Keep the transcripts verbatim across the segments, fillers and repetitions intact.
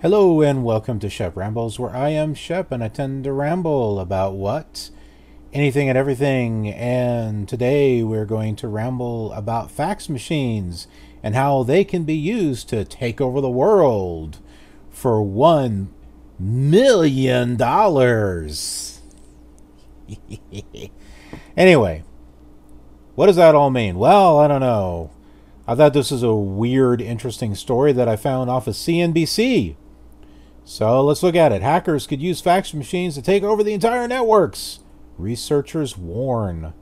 Hello and welcome to Shep Rambles, where I am Shep and I tend to ramble about what? Anything and everything. And today we're going to ramble about fax machines and how they can be used to take over the world for one million dollars. Anyway, what does that all mean? Well, I don't know. I thought this was a weird, interesting story that I found off of C N B C. So let's look at it. Hackers could use fax machines to take over the entire networks. Researchers warn.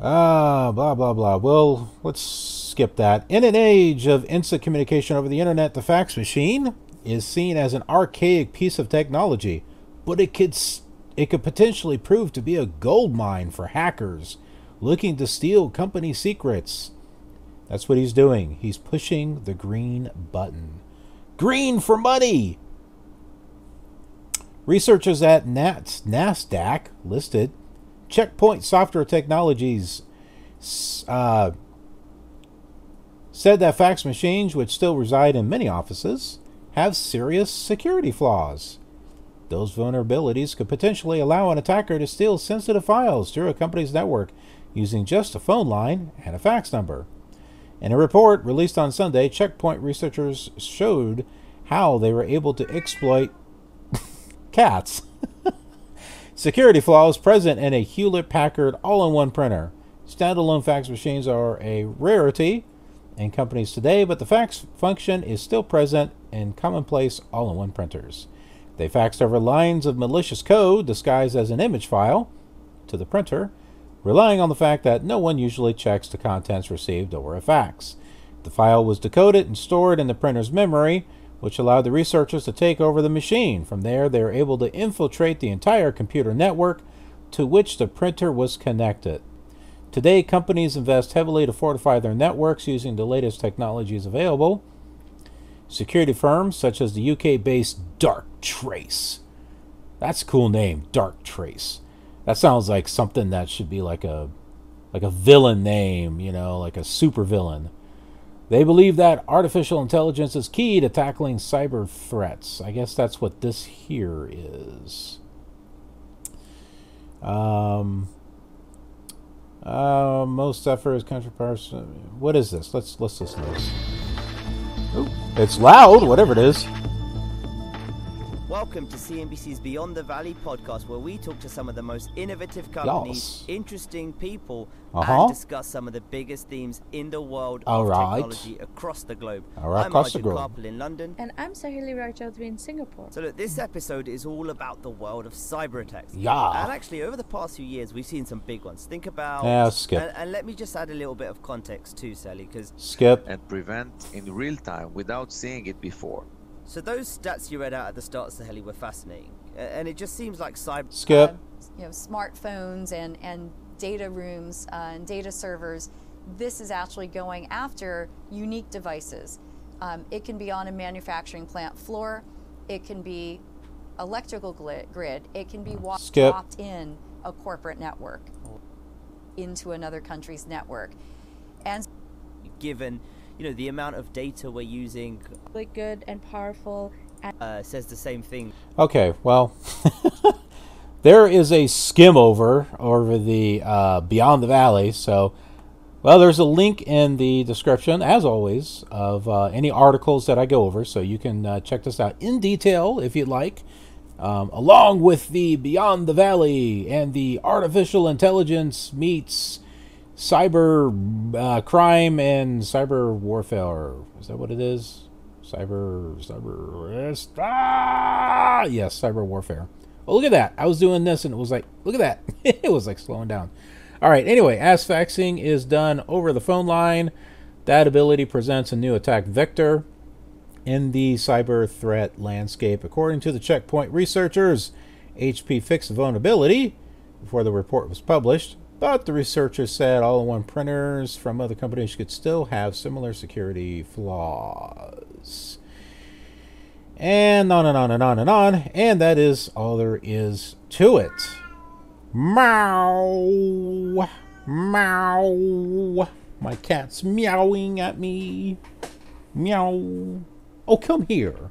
Ah, blah, blah, blah. Well, let's skip that. In an age of instant communication over the internet, the fax machine is seen as an archaic piece of technology, but it could, it could potentially prove to be a gold mine for hackers looking to steal company secrets. That's what he's doing. He's pushing the green button. Green for money! Researchers at NASDAQ listed Checkpoint Software Technologies uh, said that fax machines, which still reside in many offices, have serious security flaws. Those vulnerabilities could potentially allow an attacker to steal sensitive files through a company's network using just a phone line and a fax number. In a report released on Sunday, Checkpoint researchers showed how they were able to exploit cats. security flaws present in a Hewlett-Packard all-in-one printer. Standalone fax machines are a rarity in companies today, but the fax function is still present in commonplace all-in-one printers. They faxed over lines of malicious code disguised as an image file to the printer, relying on the fact that no one usually checks the contents received over a fax. The file was decoded and stored in the printer's memory, which allowed the researchers to take over the machine. From there, they were able to infiltrate the entire computer network to which the printer was connected. Today, companies invest heavily to fortify their networks using the latest technologies available. Security firms such as the U K-based Darktrace. That's a cool name, Darktrace. That sounds like something that should be like a like a villain name, you know, like a super villain. They believe that artificial intelligence is key to tackling cyber threats. I guess that's what this here is. Um, uh, most efforts, country person. What is this? Let's let's listen to this. Ooh, it's loud. Whatever it is. Welcome to C N B C's Beyond the Valley podcast, where we talk to some of the most innovative companies, yes. interesting people, uh-huh. and discuss some of the biggest themes in the world All of right. technology across the globe. All right, I'm Marjorie Carpel in London. And I'm Sahili Rajadri in Singapore. So look, this episode is all about the world of cyber attacks. Yeah. And actually, over the past few years, we've seen some big ones. Think about... Yeah, skip. And, and let me just add a little bit of context too, Sally, because... Skip. And prevent in real time without seeing it before. So those stats you read out at the start, Sahili, were fascinating, and it just seems like cyber... Skip. Uh, you know, smartphones and, and data rooms uh, and data servers, this is actually going after unique devices. Um, it can be on a manufacturing plant floor, it can be electrical grid, it can be dropped in a corporate network into another country's network. And given... You know, the amount of data we're using... Really good and powerful and uh, says the same thing. Okay, well, there is a skim over over the uh, Beyond the Valley. So, well, there's a link in the description, as always, of uh, any articles that I go over. So you can uh, check this out in detail if you'd like, um, along with the Beyond the Valley and the artificial intelligence meets... Cyber uh, crime and cyber warfare. Is that what it is? Cyber, cyber, ah! Yes, cyber warfare. Well, look at that. I was doing this and it was like, look at that. It was like slowing down. All right, anyway, as faxing is done over the phone line, that ability presents a new attack vector in the cyber threat landscape. According to the Checkpoint researchers, H P fixed the vulnerability before the report was published. But the researchers said all-in-one printers from other companies could still have similar security flaws. and on and on and on and on. And that is all there is to it. Meow. Meow. My cat's meowing at me. Meow. Oh, come here.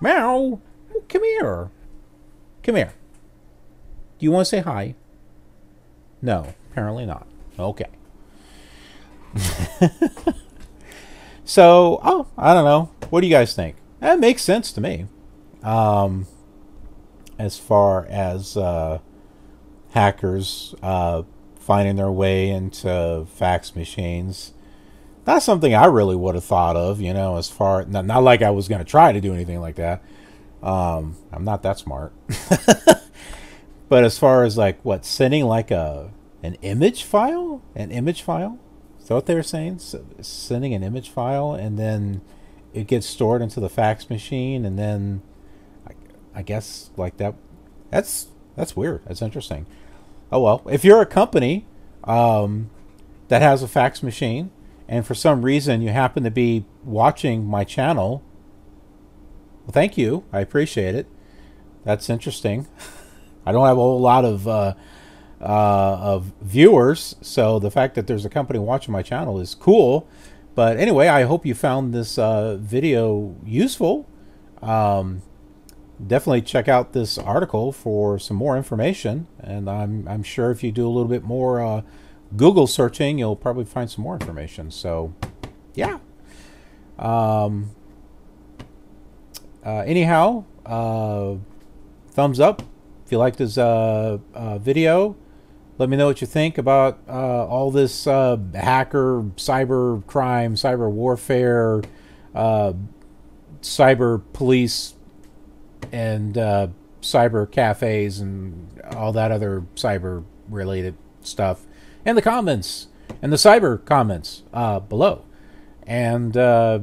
Meow. Oh, come here. Come here. Do you want to say hi? No, apparently not. Okay. So, oh, I don't know. What do you guys think? That makes sense to me. Um, as far as uh, hackers uh, finding their way into fax machines, that's something I really would have thought of, you know, as far... Not, not like I was going to try to do anything like that. Um, I'm not that smart. But as far as, like, what, sending, like, a an image file? An image file? Is that what they were saying? So, sending an image file, and then it gets stored into the fax machine, and then I, I guess, like, that... That's, that's weird. That's interesting. Oh, well. If you're a company um, that has a fax machine, and for some reason you happen to be watching my channel, well, thank you. I appreciate it. That's interesting. I don't have a whole lot of uh, uh, of viewers, so the fact that there's a company watching my channel is cool. But anyway, I hope you found this uh, video useful. Um, definitely check out this article for some more information, and I'm I'm sure if you do a little bit more Uh, Google searching, you'll probably find some more information. So, yeah. Um, uh, anyhow, uh, thumbs up if you like this uh, uh, video. Let me know what you think about uh, all this uh, hacker, cyber crime, cyber warfare, uh, cyber police, and uh, cyber cafes, and all that other cyber-related stuff. And the comments, and the cyber comments uh, below. And uh,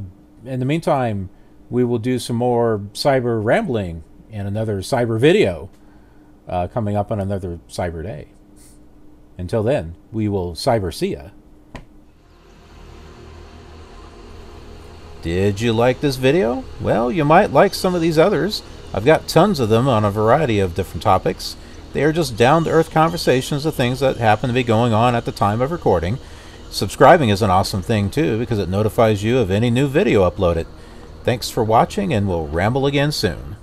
in the meantime, we will do some more cyber rambling in another cyber video uh, coming up on another cyber day. Until then, we will cyber see ya. Did you like this video? Well, you might like some of these others. I've got tons of them on a variety of different topics. They are just down-to-earth conversations of things that happen to be going on at the time of recording. Subscribing is an awesome thing, too, because it notifies you of any new video uploaded. Thanks for watching, and we'll ramble again soon.